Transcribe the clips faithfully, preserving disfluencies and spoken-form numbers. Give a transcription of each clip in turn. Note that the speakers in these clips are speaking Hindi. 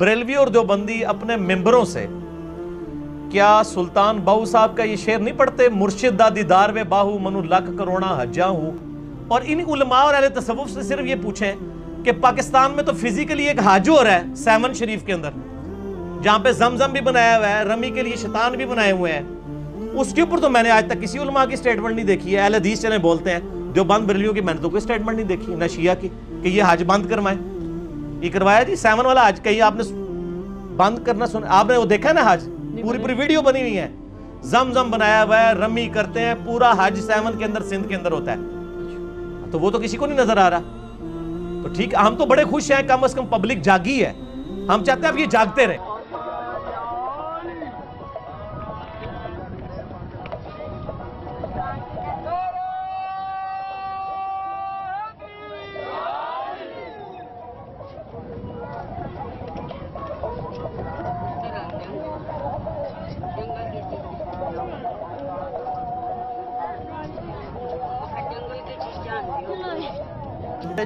बरेलवी और देवबंदी अपने मेंबरों से क्या सुल्तान बाहू साहब का ये शेर नहीं पढ़ते, मुर्शिदा दीदार वे बाहू मनु लाख करोना हज्जा हूँ। और इन उलमा और अहले तसव्वुफ से सिर्फ ये पूछें कि पाकिस्तान में तो फिजिकली एक हाज हो रहा है सहवन शरीफ के अंदर, जहाँ पे जमजम भी बनाया हुआ है, रमी के लिए शैतान भी बनाए हुए हैं, उसके ऊपर तो मैंने आज तक किसी उलमा की स्टेटमेंट नहीं देखी है। अहले हदीस चले बोलते हैं, देवबंद बरेलियों की मैंने तो कोई स्टेटमेंट नहीं देखी, ना शिया की कि ये हाज बंद करवाएं। ये करवाया जी सेवन वाला हाज, कहीं आपने बंद करना सुना? आपने वो देखा ना हाज, पूरी पूरी वीडियो बनी हुई है, जमजम बनाया हुआ है, रमी करते हैं, पूरा हाज सेवन के अंदर सिंध के अंदर होता है, तो वो तो किसी को नहीं नजर आ रहा। तो ठीक, हम तो बड़े खुश हैं, कम अज कम पब्लिक जागी है, हम चाहते हैं आप ये जागते रहे।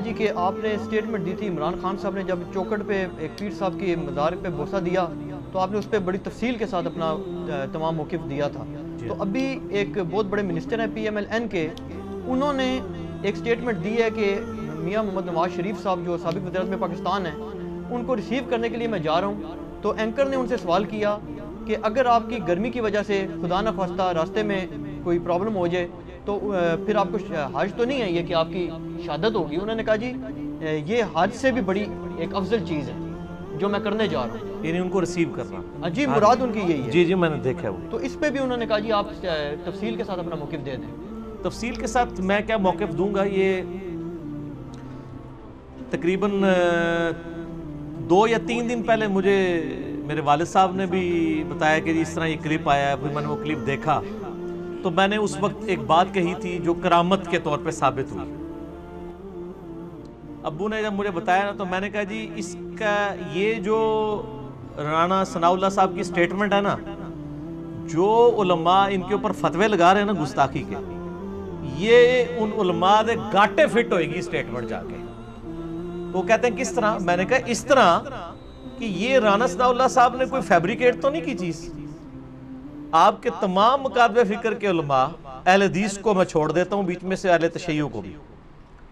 जी कि आपने स्टेटमेंट दी थी इमरान खान साहब ने, जब चौकट पे एक पीर साहब की मज़ार पे बोसा दिया तो आपने उस पर बड़ी तफसील के साथ अपना तमाम मौक़िफ़ दिया था। तो अभी एक बहुत बड़े मिनिस्टर हैं पी एम एल एन के, उन्होंने एक स्टेटमेंट दी है कि मियां मोहम्मद नवाज शरीफ साहब जो साबिक़ वज़ीर-ए-आज़म में पाकिस्तान हैं, उनको रिसीव करने के लिए मैं जा रहा हूँ। तो एंकर ने उनसे सवाल किया कि अगर आपकी गर्मी की वजह से खुदा न खास्ता रास्ते में कोई प्रॉब्लम हो जाए तो फिर आपको हज तो नहीं है ये कि आपकी शहादत होगी। उन्होंने कहा जी ये हज से भी बड़ी एक अफजल चीज़ है जो मैं करने जा रहा हूँ, यानी उनको रिसीव करना। जी मुराद उनकी यही है। जी जी मैंने देखा वो। तो इस पे भी उन्होंने कहा जी आप तफसील के साथ अपना मौक़िफ़ दे दें। तफसील के साथ मैं क्या मौक़िफ़ दूंगा, ये तकरीबन दो या तीन दिन पहले मुझे मेरे वालिद साहब ने भी बताया कि इस तरह ये क्लिप आया है, फिर मैंने वो क्लिप देखा तो मैंने उस वक्त एक बात कही थी जो करामत के तौर पे साबित हुई। अब्बू ने जब मुझे बताया ना तो मैंने कहा जी इसका ये जो राणा सनाउल्लाह साहब की स्टेटमेंट है ना, जो उलमा इनके ऊपर फतवे लगा रहे हैं ना गुस्ताखी के, ये उन उलमा दे गाटे फिट होएगी स्टेटमेंट जाके। तो कहते हैं किस तरह? मैंने कहा इस तरह कि ये राणा सनाउल्लाह साहब ने कोई फैब्रिकेट तो नहीं की चीज़। आपके तमाम मुकाबले फिक्र के उलमा अहल हदीस को मैं छोड़ देता हूँ, बीच में से अहल तशय्युह को भी,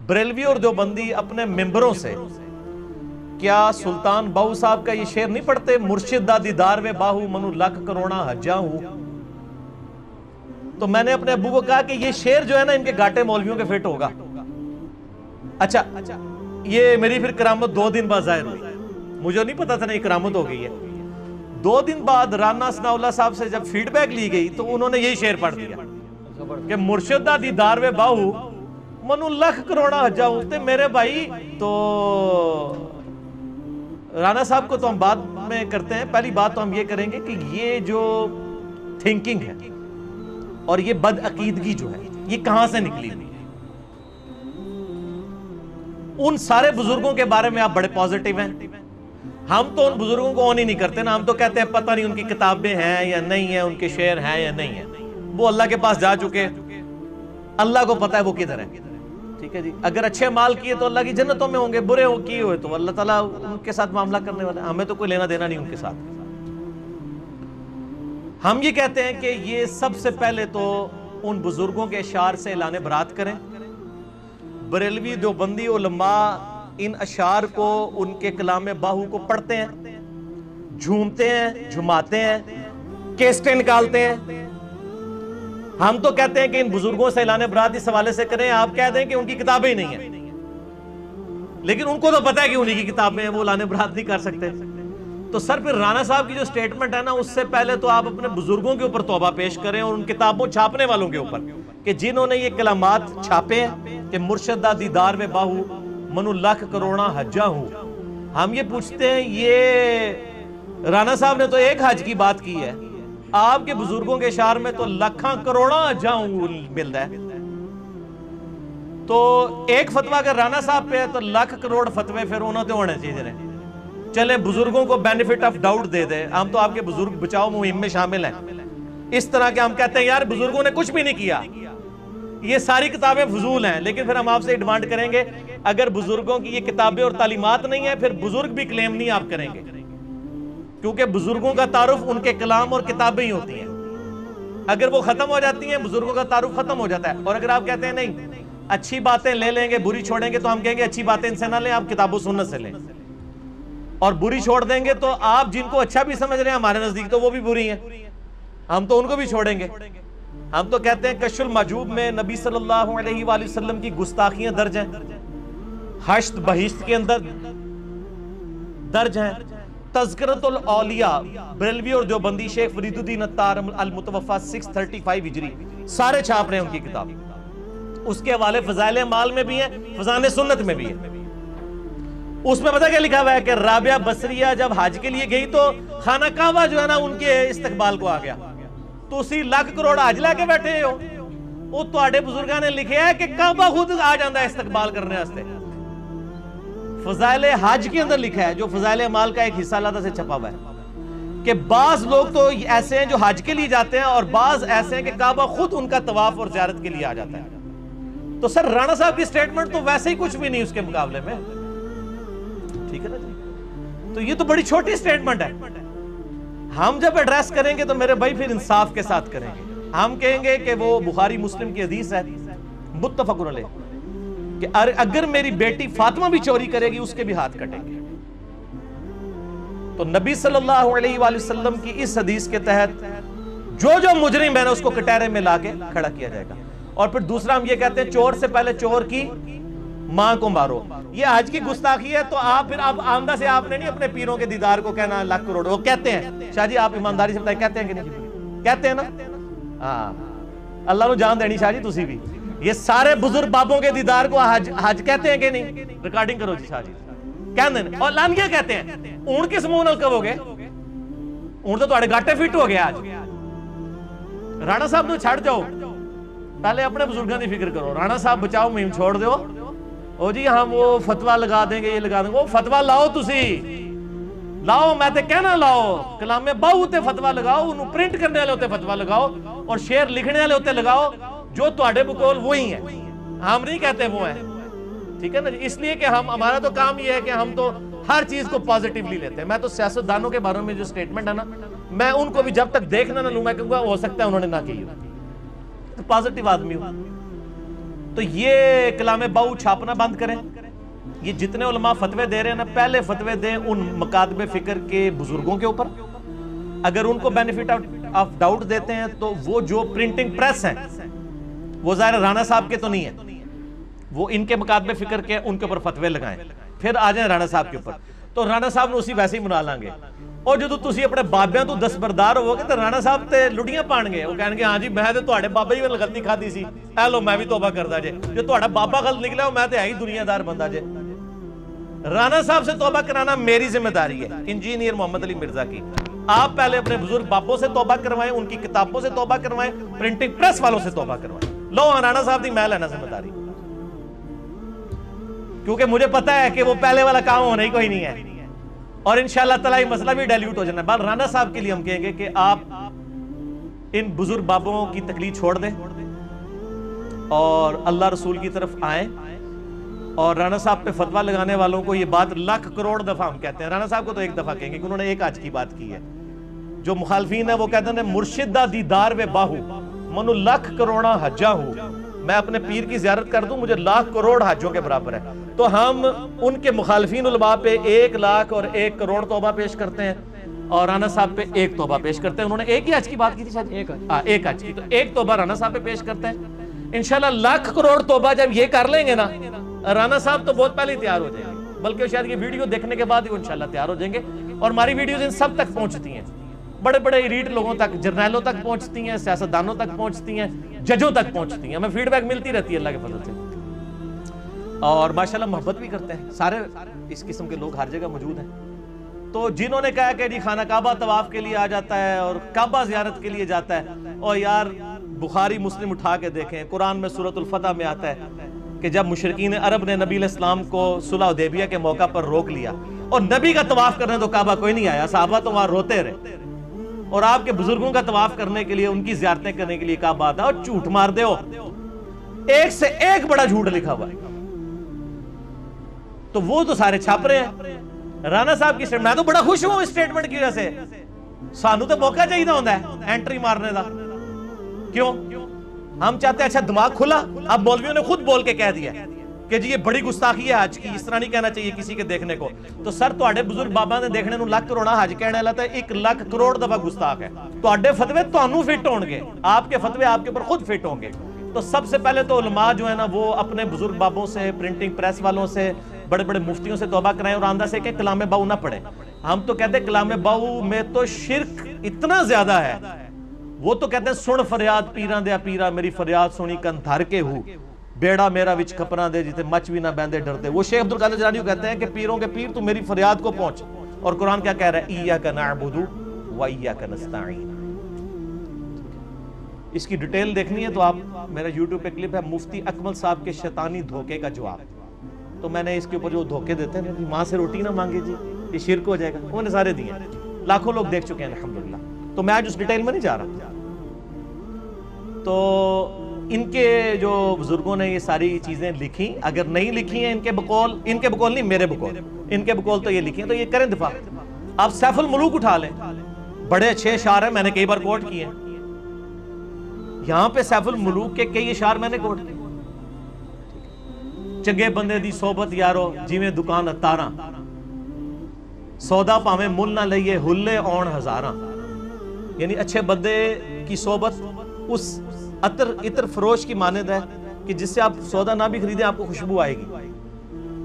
बरेलवी और देवबंदी अपने मेंबरों से क्या सुल्तान बाहू साहब का ये शेर नहीं पढ़ते, मुर्शिदा दीदार वे बाहू मनु लाख करोना हज्जा हूँ। तो मैंने अपने अबू को कहा कि ये शेर जो है ना इनके गाटे मौलवियों के फिट होगा। अच्छा ये मेरी फिर करामत दो दिन बाद जाहिर हुई, मुझे नहीं पता था ना करामत हो गई है। दो दिन बाद राना सनाउल्लाह साहब से जब फीडबैक ली गई तो उन्होंने यही शेर पढ़ दिया कि मुर्शिदा दीदार वे बाहू मनु लख करोड़ा हज्जा हूं। मेरे भाई तो राना साहब को तो हम बाद में करते हैं, पहली बात तो हम ये करेंगे कि ये जो थिंकिंग है और ये बदअकीदगी जो है ये कहां से निकली। उन सारे बुजुर्गों के बारे में आप बड़े पॉजिटिव हैं, हम तो उन बुजुर्गों को ऑन ही नहीं करते ना, हम तो कहते हैं पता नहीं उनकी किताबें हैं या नहीं है, उनके शेर हैं या नहीं है, वो अल्लाह के पास जा चुके, अल्लाह को पता है वो किधर है। ठीक है जी, अगर अच्छे माल किए तो अल्लाह की जन्नतों में होंगे, बुरे हो किए हुए तो अल्लाह ताला उनके साथ मामला करने वाला है, हमें तो कोई लेना देना नहीं उनके साथ। हम ये कहते हैं कि ये सबसे पहले तो उन बुजुर्गों के अशार से ऐलान बरात करें। बरेलवी देवबंदी उलमा इन अशार को, उनके कलाम ए बाहू को पढ़ते हैं, झूमते हैं, झुमाते हैं, केस्टे निकालते हैं। हम तो कहते हैं कि इन बुजुर्गों से ऐलान बरात इस हवाले से करें, आप कहते हैं कि उनकी किताबें ही नहीं है, लेकिन उनको तो पता है कि उन्हीं की किताबें हैं, वो ऐलान बरात नहीं कर सकते। तो सर फिर राणा साहब की जो स्टेटमेंट है ना उससे पहले तो आप अपने बुजुर्गों के ऊपर तौबा पेश करें और उन किताबों छापने वालों के ऊपर कि जिन्होंने ये कलामात छापे हैं कि मुर्शिदा दीदार में बाहू मनु लाख करोड़ा हज्जा हूं। हम ये पूछते हैं ये राणा साहब ने तो एक हज की बात की है, आपके बुजुर्गों के इशार में तो लाखा करोड़ा हज्जा हूं मिलता है। तो एक फतवा अगर राणा साहब पे है तो लाख करोड़ फतवे फिर उन्होंने होने चाहिए। चले बुजुर्गों को बेनिफिट ऑफ डाउट दे दे, हम तो आपके बुजुर्ग बचाओ मुहिम में शामिल हैं। इस तरह के हम कहते हैं यार बुजुर्गों ने कुछ भी नहीं किया, ये सारी किताबें फजूल हैं, लेकिन फिर हम आपसे डिमांड करेंगे अगर बुजुर्गों की ये किताबें और तालीमात नहीं है फिर बुजुर्ग भी क्लेम नहीं आप करेंगे। क्योंकि बुजुर्गों का तारुफ उनके कलाम और किताबें ही होती हैं। अगर वो खत्म हो जाती हैं बुजुर्गों का तारुफ खत्म हो जाता है। और अगर आप कहते हैं नहीं अच्छी बातें ले लेंगे बुरी छोड़ेंगे, तो हम कहेंगे अच्छी बातें इनसे ना लें, आप किताबों सुन्नत से लें, और बुरी छोड़ देंगे तो आप जिनको अच्छा भी समझ रहे हैं हमारे नजदीक तो वो भी बुरी हैं, हम तो उनको भी छोड़ेंगे। हम तो कहते हैं कशुल माजूब में नबी सल्लल्लाहु अलैहि वसल्लम की गुस्ताखियां दर्ज हैं, हश्त बहिश्त के अंदर दर्ज हैं। तज़किरतुल औलिया बरेलवी और देवबंदी शेख फरीदुद्दीन अत्तार अल-मुतवफ़ा छह सौ पैंतीस हिजरी सारे छाप रहे हैं उनकी किताब, उसके हवाले फजाइल माल में भी है, फजान सुन्नत में भी है। उसमें पता क्या लिखा हुआ है कि राबिया बसरिया जब हज के लिए गई तो खाना काबा जो है ना उनके इस्तकबाल को आ गया, तो उसी लाख करोड़ हज ला के बैठे हो। वो तुम्हारे बुजुर्गों ने लिखे है कि काबा खुद आ जाता है इस्तकबाल करने वास्ते। फजाइल हज के अंदर लिखा है जो फजाइल माल का एक हिस्सा लादा से छपा हुआ है कि बाज लोग तो ऐसे हैं जो हज के लिए जाते हैं और बाज ऐसे हैं कि काबा खुद उनका तवाफ और जियारत के लिए आ जाता है। तो सर राणा साहब की स्टेटमेंट तो वैसे ही कुछ भी नहीं उसके मुकाबले में, ठीक है ना जी? तो ये तो बड़ी छोटी स्टेटमेंट है। हम जब एड्रेस करेंगे तो मेरे भाई फिर इंसाफ के साथ करेंगे। हम कहेंगे कि वो बुखारी मुस्लिम की हदीस है मुत्तफकुन अलैह कि अगर मेरी बेटी फातिमा भी चोरी करेगी उसके भी हाथ कटेंगे। तो नबी सल्लल्लाहु अलैहि वसल्लम की इस हदीस के तहत जो जो मुजरिम है ना उसको कटहरे में लाके खड़ा किया जाएगा। और फिर दूसरा हम ये कहते हैं चोर से पहले चोर की मां को मारो, ये आज की गुस्ताखी है। तो आप फिर आप आमदा से आपने नहीं अपने पीरों के दीदार को कहना लाख करोड़, वो कहते हैं शाहजी आप ईमानदारी से बताएं कहते हैं कि नहीं कहते हैं ना? हाँ अल्लाह को जान देनी शाहजी तुसी भी, ये सारे बुजुर्ग बाबों के दीदार को हज हज कहते हैं कि नहीं? रिकॉर्डिंग करो जी शाहजी कह देने। और लानगिया कहते हैं ऊंट किस मुंह नाल कहोगे, ऊंट तो तुम्हारे गाटे फिट हो गए। आज राणा साहब को छड़ जाओ, पहले अपने बुजुर्गों की फिक्र करो। राणा साहब बचाओ मुहिम छोड़ दो, ओ जी हम वो फतवा लगा देंगे ये लगा देंगे। वो फतवा लाओ तुसी लाओ, मैं तो कहना लाओ कलाम ए बाहू उत्ते फतवा लगाओ, उन्होंने प्रिंट करने वाले उत्ते फतवा लगाओ और शेर लिखने वाले उत्ते लगाओ, जो तुहाडे बकोल वो ही है, हम नहीं कहते वो है, ठीक है ना? इसलिए कि हम हमारा तो काम ये है कि हम तो हर चीज को पॉजिटिवली लेते हैं। मैं तो सियासतदानों के बारे में जो स्टेटमेंट है ना मैं उनको भी जब तक देखना ना लूं मैं कहूंगा हो सकता है उन्होंने ना की, तो पॉजिटिव आदमी हूं। तो ये कलाम बाहू छापना बंद करें। ये जितने उलमा फतवे दे रहे हैं ना पहले फतवे दें उन मकातबे फिक्र के बुजुर्गों के ऊपर, अगर उनको बेनिफिट ऑफ डाउट देते हैं तो वो जो प्रिंटिंग प्रेस है वो ज़ाहिर राणा साहब के तो नहीं है, वो इनके मकातबे फिक्र के उनके ऊपर फतवे लगाएं फिर आ जाए राणा साहब के ऊपर, तो राणा साहब ने उसी वैसे ही मना लेंगे। और जो तुम अपने बाबियां तो दस्तबरदार होवोगे तो राणा साहब तो लुढ़ियां पाएंगे, वो कहेंगे हाँ जी मैं तो तुहाडे बाबा जी ने गलती खाधी सी, ऐ लो मैं भी तौबा करदा जे, जो तुहाडा बाबा गलत निकला मैं तो है ही दुनियादार बंदा जे। राणा साहब से तौबा कराना मेरी जिम्मेदारी है इंजीनियर मोहम्मद अली मिर्जा की। आप पहले अपने बुजुर्ग बापों से तौबा करवाएं, उनकी किताबों से तौबा करवाएं, प्रिंटिंग प्रेस वालों से तौबा करवाएं। लो राणा साहब की मैं लेना जिम्मेदारी, क्योंकि मुझे पता है कि वो पहले वाला काम होना ही कोई नहीं है और इंशाल्लाह ताला ये मसला भी डाइल्यूट हो जाना। बाल राणा साहब के लिए हम कहेंगे कि आप इन बुजुर्ग बाबों की तकलीफ छोड़ दें और अल्लाह रसूल की तरफ आए। और राणा साहब पे फतवा लगाने वालों को ये बात लाख करोड़ दफा हम कहते हैं, राणा साहब को तो एक दफा कहेंगे कि उन्होंने एक आज की बात की है। जो मुखालफीन है वो कहते हैं मुर्शिदा दीदार वे बाहू मनु लाख करोड़ा हज्जा हूँ, मैं अपने पीर की जियारत कर दूं मुझे लाख करोड़ हजों के बराबर है। तो हम उनके मुखालफीन उलमा पे एक लाख और एक करोड़ तौबा पेश करते हैं और राणा साहब पे एक तौबा पेश करते हैं। उन्होंने एक ही आज की बात की थी शायद एक आ, एक आज की, तो एक तौबा राणा साहब पे पेश करते हैं। इंशाल्लाह लाख करोड़ तौबा जब ये कर लेंगे ना राणा साहब तो बहुत पहले तैयार हो जाएंगे, बल्कि शायद ये वीडियो देखने के बाद ही इंशाल्लाह तैयार हो जाएंगे। और हमारी वीडियोज इन सब तक पहुंचती हैं, बड़े बड़े रीड लोगों तक, जर्नैलों तक पहुंचती हैं, सियासतदानों तक पहुंचती हैं, जजों तक पहुंचती हैं, हमें फीडबैक मिलती रहती है अल्लाह के फजल से। और माशाल्लाह मोहब्बत भी करते हैं सारे इस किस्म के लोग हर जगह मौजूद हैं। तो जिन्होंने कहा कि जी खाना काबा तवाफ के लिए आ जाता है और काबा जियारत के लिए जाता है, और यार बुखारी मुस्लिम उठा के देखें कुरान में सूरतुल फतह में आता है कि जब मुशरकीन अरब ने नबी अलैहिस्सलाम को सुलह हुदैबिया के मौका पर रोक लिया और नबी का तवाफ करने तो काबा कोई नहीं आया, सहाबा तो वहाँ रोते रहे और आपके बुजुर्गों का तवाफ करने के लिए उनकी जियारतें करने के लिए कहा बात है। और झूठ मार दो, एक से एक बड़ा झूठ लिखा हुआ है, तो वो तो सारे छाप रहे हैं। राणा साहब की मैं तो बड़ा खुश हूं इस स्टेटमेंट की वजह से। सानू तो मौका चाहिए होता है एंट्री मारने का, क्यों हम चाहते हैं अच्छा दिमाग खुला। अब मौलवियों ने खुद बोल के कह दिया कि जी ये बड़ी गुस्ताखी है आज की, इस तरह नहीं कहना चाहिए किसी के देखने को। तो सर तुहाडे बुजुर्ग बाबा ने देखने नूं लाख करोड़ा हज कहने वाला तो एक लाख करोड़ दफा गुस्ताख है। तुहाडे फतवे तुहानू फिट होंगे, आपके फतवे आपके ऊपर खुद फिट होंगे। तो सबसे पहले तो उलमा जो है ना वो अपने बुजुर्ग बाबों से, प्रिंटिंग प्रेस वालों से, बड़े बड़े मुफ्तियों से तौबा कराएं और आंदा से कि कलाम बाहू ना पढ़े। हम तो कहते हैं कलाम बाहू में तो शिर्क इतना ज्यादा है। वो तो कहते हैं सुन फरियाद पीरां दे पीरा, मेरी फरियाद सुनी कन धर के हूँ, बेड़ा मेरा विच खपरा दे जिते मच भी ना बहदे डरते। वो शेख अब्दुल कादिर जिलानी कहते हैं कि पीरों के पीर तू मेरी फरियाद को पहुंच। और कुरान क्या कह रहा है, इय्याका नअबुदु व इय्याका नस्ताईन। इसकी डिटेल देखनी है तो आप मेरा यूट्यूब पे क्लिप है मुफ्ती अकमल साहब के शैतानी धोखे का जवाब। तो मैंने इसके ऊपर जो धोखे देते हैं माँ से रोटी ना मांगे जी ये शिरक हो जाएगा, उन्होंने सारे दिए, लाखों लोग देख चुके हैं अल्हम्दुलिल्लाह। तो मैं आज उस डिटेल में नहीं जा रहा। तो इनके जो बुजुर्गों ने ये सारी चीजें लिखी, अगर नहीं लिखी हैं इनके बकौल, इनके बकौल नहीं मेरे बकौल, इनके बकौल तो ये लिखी है, तो ये करें दिफा। आप सैफ उल-मुलूक उठा लें, बड़े अच्छे इशार हैं, मैंने कई बार कोट किए। यहाँ पे सैफ उल-मुलूक के कई इशार मैंने कोट किए। चंगे बंदे दी सोबत यारो जिवें दुकान अतारा, सौदा भावें मुल ना लईए हुल्ले औण हजारा। यानी अच्छे बंदे की सोबत उस अतर इतर फरोश की मानद है कि जिससे आप सौदा ना भी खरीदे आपको खुशबू आएगी।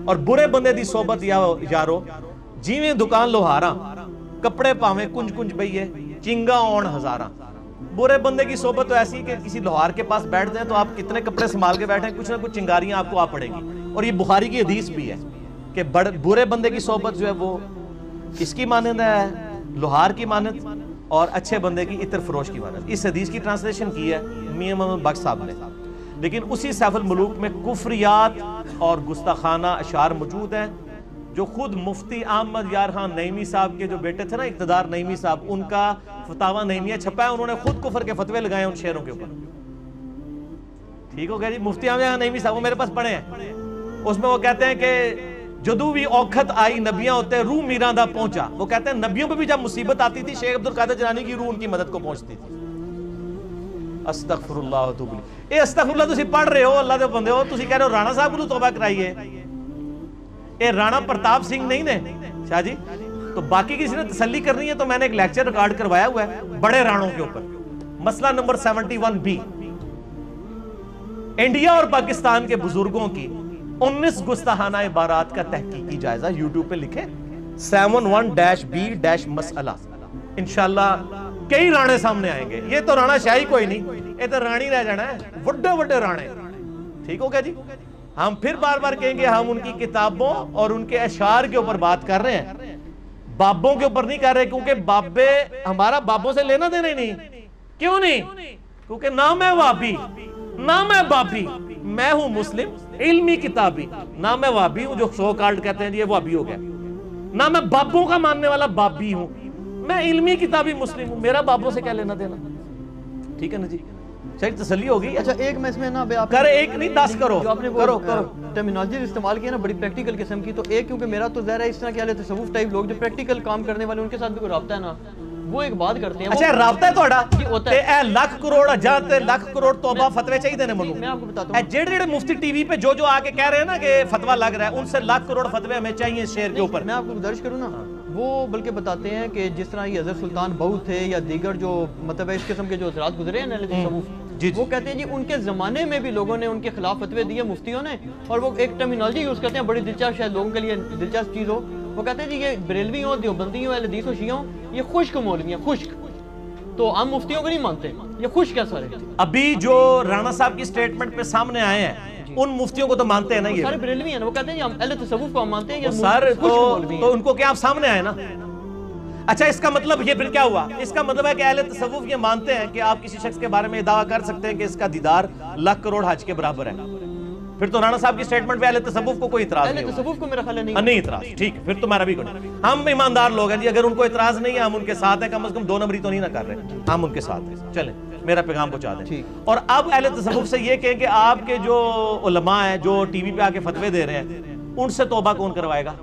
और बुरे बंदे दी सोबत या, यारो जीवें दुकान लोहारा, कपड़े पावे कुंज कुंज बईए चिंगा औन हजारा। बुरे बंदे की सोबत तो ऐसी कि किसी लोहार के पास बैठ जाए तो आप कितने कपड़े संभाल के बैठे, कुछ ना कुछ चिंगारियां आपको आ पड़ेंगी। और ये बुखारी की हदीस भी है कि बुरे बंदे की सोबत जो है वो किसकी मानद है, लोहार की मानद, और अच्छे बंदे की इतर फरोश की मानद। इस हदीस की ट्रांसलेशन की है मियां अमल बख्श साहब ने, लेकिन उसी सैफ उल-मुलूक में कुफ्रियात और गुस्ताखाना अशार मौजूद हैं जो खुद मुफ्ती अहमद यार खान नईमी साहब के जो बेटे थे ना इक़्तिदार नईमी साहब, उनका फतावा नईमिया छपा है, उन्होंने खुद कुफर के फतवे लगाए उन शेरों के ऊपर। ठीक हो गया जी। मुफ्ती अहमद यार नईमी साहब वो मेरे पास पढ़े हैं, उसमें वो कहते हैं कि जदू भी औखत आई नबियां होते रूह मीरा दा पहुंचा। वो कहते हैं नबियों पे भी जब मुसीबत आती थी शेख अब्दुल कादिर जिलानी की रूह उनकी मदद को पहुंचती थी। अस्तगफुरुल्लाह व तौबा ए अस्तगफुरुल्लाह तुसी पढ़ रहे हो, अल्लाह दे बंदे हो, तुसी कह रहे हो राणा साहब को तौबा कराइए। ए राणा प्रताप सिंह नहीं ने शाह जी, तो बाकी किसी ने तसल्ली करनी है तो मैंने एक लेक्चर रिकॉर्ड करवाया हुआ है बड़े राणों के ऊपर, मसला नंबर इकहत्तर बी, इंडिया और पाकिस्तान के बुजुर्गों की उन्नीस गुस्ताहाना इबारात का तहकीकी जायजा। यूट्यूब पे लिखे इकहत्तर बी मसला, इंशाल्लाह कई राणे सामने आएंगे। ये तो राणा शाही कोई नहीं, ये तो रानी रह जाना है, बड़े बड़े राणे। ठीक हो गया जी। हम फिर बार बार कहेंगे हम उनकी किताबों और उनके अशार के ऊपर बात कर रहे हैं, बाबों के ऊपर नहीं कर रहे, क्योंकि बाबे हमारा बाबों से लेना देना ही नहीं। क्यों नहीं? क्योंकि ना मैं वाबी ना मैं बाबी, मैं हूं मुस्लिम इल्मी किताबी। ना मैं वाबी हूं जो सो कार्ड कहते हैं ये वाबी हो गया, ना मैं बाबों का मानने वाला बाबी हूं, मैं इल्मी किताबी मुस्लिम हूं, मेरा बाबों से क्या लेना देना। ठीक है ना जी, शायद तसल्ली हो गई। अच्छा एक मैं इसमें ना आप कर एक नहीं दस करो, जो आपने करो करो टर्मिनोलॉजी इस्तेमाल की ना बड़ी प्रैक्टिकल किस्म की, तो एक क्योंकि मेरा तो ज़ाहिर है इस तरह क्या लेते तसव्वुफ टाइप लोग जो प्रैक्टिकल काम करने वाले उनके साथ भी कोई राब्ता है ना, वो एक बात करते हैं। अच्छा राब्ता है तोड़ा कि होता है ए लाख करोड़ जाते लाख करोड़ तौबा फतवे चाहिए देने मलूम। मैं आपको बताता हूं जेड़े जेड़े मुफ्ती टीवी पे जो जो आके कह रहे हैं ना कि फतवा लग रहा है, उनसे लाख करोड़ फतवे हमें चाहिए शेयर के ऊपर। मैं आपको दर्ज करूं ना, वो बल्कि बताते हैं कि जिस तरह ये हजरत सुल्तान बहू थे या दीगर जो मतलब इस किस्म के जो हजरात गुजरे हैं जी, वो कहते हैं जी उनके जमाने में भी लोगों ने उनके खिलाफ फतवे दिए मुफ्तियों ने, और वो एक टर्मिनोलॉजी यूज करते हैं बड़ी दिलचस्प, शायद लोगों के लिए दिलचस्प चीज हो। वो कहते हैं जी ये बरेलवी हो, देवबंदी हो, अहले हदीस हो, शिया हो, ये खुश्क मौलवी हैं, खुश्क, तो हम मुफ्तियों को नहीं मानते, ये खुश्क है सारे। अभी जो राणा साहब की स्टेटमेंट पे सामने आए हैं उन मुफ्तियों को तो मानते हैं ना, ये सारे बरेलवी हैं। वो कहते हैं जी हम अहले तसव्वुफ को मानते हैं, ये सर तो, तो उनको क्या आप सामने आए ना। अच्छा इसका मतलब ये फिर क्या हुआ? इसका मतलब है कि अहले तसव्वुफ ये मानते हैं कि आप किसी शख्स के बारे में दावा कर सकते हैं कि इसका दीदार लाख करोड़ हज के बराबर है, फिर तो राणा साहब की स्टेटमेंट पे अहले तसव्वुफ को कोई इतराज नहीं, तसव्वुफ को मेरा ख्याल नहीं नहीं इतराज। ठीक है, फिर तुम्हारा भी कोई, हम ईमानदार लोग हैं जी, अगर उनको इतराज नहीं है हम उनके साथ हैं, कम से कम दो नंबरी तो नहीं ना कर रहे, हम उनके साथ हैं। चलें मेरा पैगाम पहुंचा दें। और अब अहले तसव्वुफ से ये कहें कि आपके जो उलमा है जो टीवी पे आके फतवे दे रहे हैं उनसे तौबा कौन करवाएगा?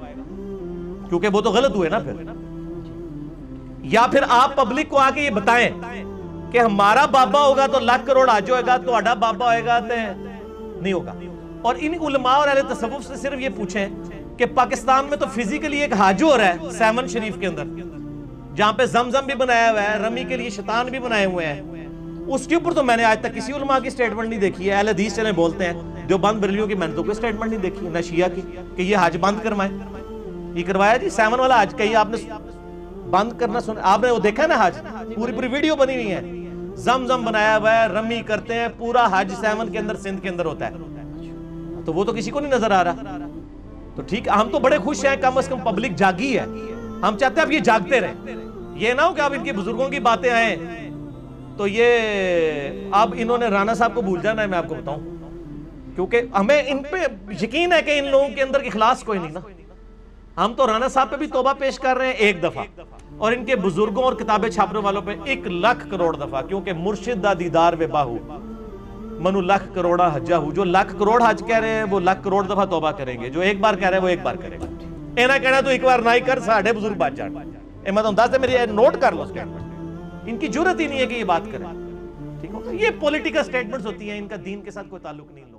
क्योंकि वो तो गलत हुए ना फिर। या फिर आप पब्लिक को आके ये बताएं कि हमारा बाबा होगा तो लाख करोड़ आ जाएगा, तो बाबा होगा तो नहीं होगा। और इन उलमा और अहले तसव्वुफ से सिर्फ ये पूछें कि पाकिस्तान में तो फिजिकली एक हाज हो रहा है सहवन शरीफ के अंदर, जहां पे जमजम भी बनाया हुआ है, रमी के लिए शैतान भी बनाए हुए हैं, उसके ऊपर तो मैंने आज तक किसी उलमा की स्टेटमेंट नहीं देखी है। अहले हदीस चले बोलते हैं, देवबंद बरेलियों की मैंने तो कोई स्टेटमेंट नहीं देखी, ना शिया की कि ये हाज बंद करवाए। ये करवाया जी सेवन वाला हाज, कहीं आपने बंद करना सुना? आपने वो देखा ना हाज, पूरी पूरी वीडियो बनी हुई है, जमजम बनाया हुआ है, रमी करते हैं, पूरा हाज सेवन के अंदर सिंध के अंदर होता है, तो वो तो किसी को नहीं नजर आ रहा। तो ठीक, हम तो बड़े खुश हैं, कम अज कम पब्लिक जागी है। हम चाहते हैं आप ये जागते रहे, ये ना हो कि आप इनके बुजुर्गों की बातें आए तो ये अब इन्होंने राणा साहब को भूल जाना है। मैं आपको बताऊं, क्योंकि हमें इन पे यकीन है कि इन लोगों के अंदर इखलास कोई नहीं ना। हम तो राणा साहब पे भी तौबा पेश कर रहे हैं एक दफा, और इनके बुजुर्गों और किताबें छापने वालों पे एक लाख करोड़ दफा, क्योंकि मुर्शिदा दीदार ते बाहु मनु लाख करोड़ा हज्जा हु। जो लाख करोड़ हज कह रहे हैं वो लाख करोड़ दफा तौबा करेंगे, जो एक बार कह रहे हैं वो एक बार करेंगे। एना कहना तो एक बार ना ही कर, साढ़े बुजुर्ग बात जान ए मत अंदाज से मेरी नोट कर लो। इनकी जरूरत ही नहीं है कि ये बात करें, ठीक हो। ये पॉलिटिकल स्टेटमेंट्स होती हैं, इनका दीन के साथ कोई ताल्लुक नहीं।